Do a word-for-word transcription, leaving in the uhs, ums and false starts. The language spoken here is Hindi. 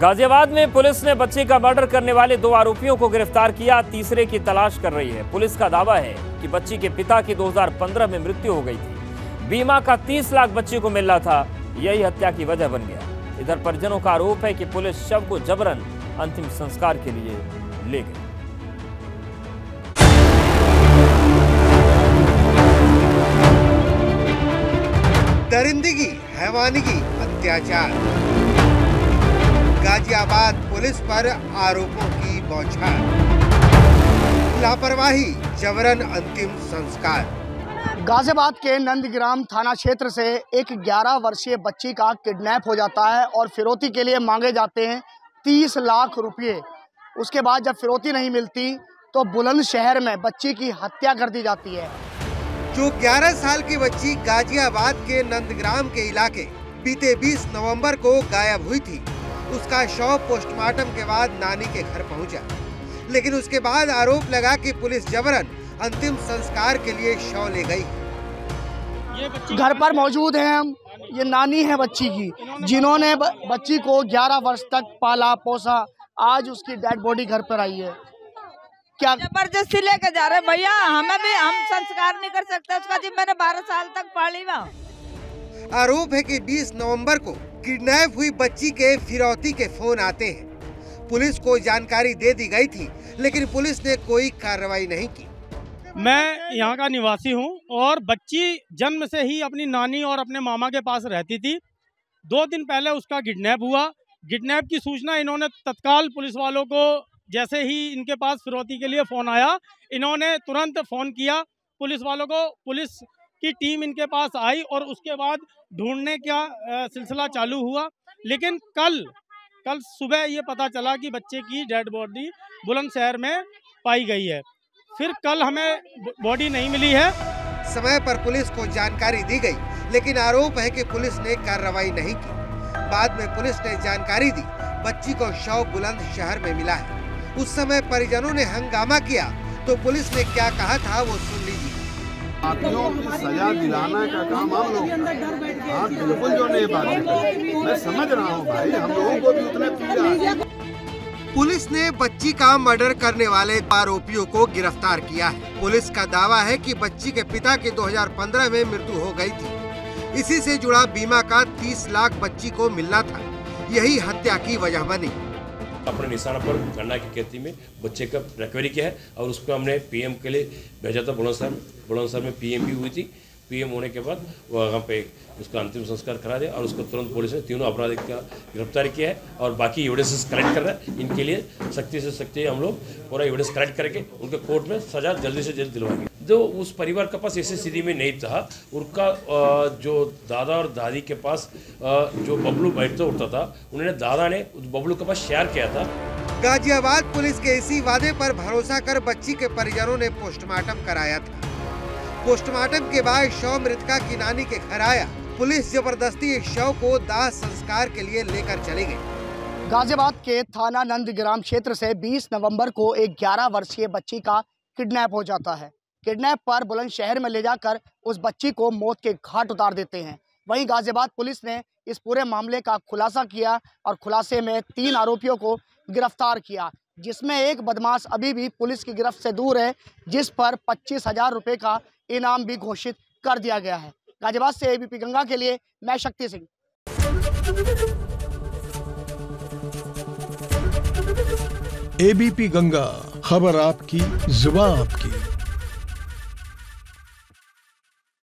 गाजियाबाद में पुलिस ने बच्चे का मर्डर करने वाले दो आरोपियों को गिरफ्तार किया, तीसरे की तलाश कर रही है। पुलिस का दावा है कि बच्ची के पिता की दो हज़ार पंद्रह में मृत्यु हो गई थी। बीमा का तीस लाख बच्ची को मिल रहा था, यही हत्या की वजह बन गया। इधर परिजनों का आरोप है कि पुलिस शव को जबरन अंतिम संस्कार के लिए ले गई। दरिंदगी, हैवानगी, अत्याचार, गाजियाबाद पुलिस पर आरोपों की बौछार, लापरवाही, जबरन अंतिम संस्कार। गाजियाबाद के नंदग्राम थाना क्षेत्र से एक ग्यारह वर्षीय बच्ची का किडनैप हो जाता है और फिरौती के लिए मांगे जाते हैं तीस लाख रुपये। उसके बाद जब फिरौती नहीं मिलती तो बुलंदशहर में बच्ची की हत्या कर दी जाती है। जो ग्यारह साल की बच्ची गाजियाबाद के नंदग्राम के इलाके बीते बीस नवंबर को गायब हुई थी, उसका शव पोस्टमार्टम के बाद नानी के घर पहुंचा, लेकिन उसके बाद आरोप लगा कि पुलिस जबरन अंतिम संस्कार के लिए शव ले गई। घर पर मौजूद हैं हम, ये नानी है बच्ची की, जिन्होंने बच्ची को ग्यारह वर्ष तक पाला पोसा। आज उसकी डेड बॉडी घर पर आई है। क्या जबरदस्ती लेके जा रहे भैया, हमें भी हम संस्कार नहीं कर सकते उसका, जी मैंने बारह साल तक पाली। आरोप है कि बीस नवंबर को किडनैप हुई बच्ची के फिरौती के फोन आते हैं। पुलिस को जानकारी दे दी गई थी, लेकिन पुलिस ने कोई कार्रवाई नहीं की। मैं यहाँ का निवासी हूँ और बच्ची जन्म से ही अपनी नानी और अपने मामा के पास रहती थी। दो दिन पहले उसका किडनैप हुआ। किडनैप की सूचना इन्होंने तत्काल पुलिस वालों को, जैसे ही इनके पास फिरौती के लिए फोन आया, इन्होंने तुरंत फोन किया पुलिस वालों को। पुलिस की टीम इनके पास आई और उसके बाद ढूंढने का सिलसिला चालू हुआ, लेकिन कल कल सुबह ये पता चला कि बच्चे की डेड बॉडी बुलंदशहर में पाई गई है। फिर कल हमें बॉडी नहीं मिली है। समय पर पुलिस को जानकारी दी गई, लेकिन आरोप है कि पुलिस ने कार्रवाई नहीं की। बाद में पुलिस ने जानकारी दी बच्ची को शव बुलंदशहर में मिला है। उस समय परिजनों ने हंगामा किया तो पुलिस ने क्या कहा था वो सुन लीजिए। आरोपियों की सजा दिलाना का काम हम लोग, हाँ बिल्कुल, जो नहीं बात है, मैं समझ रहा हूँ भाई, हम लोगों को भी उतने पीड़ा है। पुलिस ने बच्ची का मर्डर करने वाले आरोपियों को गिरफ्तार किया है। पुलिस का दावा है कि बच्ची के पिता की दो हज़ार पंद्रह में मृत्यु हो गई थी। इसी से जुड़ा बीमा का तीस लाख बच्ची को मिलना था, यही हत्या की वजह बनी। अपने निशाना पर गन्ना की खेती में बच्चे का रिकवरी किया है और उसको हमने पीएम के लिए भेजा था बुलंदशहर। बुलंदशहर में पीएम भी हुई थी। पीएम होने के बाद वहाँ पे उसका अंतिम संस्कार करा दिया और उसको तुरंत पुलिस ने तीनों अपराधी का गिरफ्तार किया है और बाकी एविडेंसेस कलेक्ट कर रहा है। इनके लिए सख्ती से सख्ती हम लोग पूरा एविडेंस कलेक्ट करके उनके कोर्ट में सजा जल्दी से जल्द दिलवाएंगे। जो उस परिवार के पास ऐसी स्थिति में नहीं था, उनका जो दादा और दादी के पास जो बबलू बैठता उठता था, उन्होंने दादा ने बबलू के पास शेयर किया था। गाजियाबाद पुलिस के इसी वादे पर भरोसा कर बच्ची के परिजनों ने पोस्टमार्टम कराया था। पोस्टमार्टम के बाद शव मृतका की नानी के घर आया। पुलिस जबरदस्ती इस शव को दाह संस्कार के लिए लेकर चली गयी। गाजियाबाद के थाना नंदग्राम क्षेत्र से बीस नवंबर को एक ग्यारह वर्षीय बच्ची का किडनैप हो जाता है। किडनैप पर बुलंदशहर में ले जाकर उस बच्ची को मौत के घाट उतार देते हैं। वहीं गाजियाबाद पुलिस ने इस पूरे मामले का खुलासा किया और खुलासे में तीन आरोपियों को गिरफ्तार किया, जिसमें एक बदमाश अभी भी पुलिस की गिरफ्त से दूर है, जिस पर पच्चीस हजार रुपये का इनाम भी घोषित कर दिया गया है। गाजियाबाद से एबीपी गंगा के लिए मैं शक्ति सिंह। एबीपी गंगा, खबर आपकी, जुबान आपकी।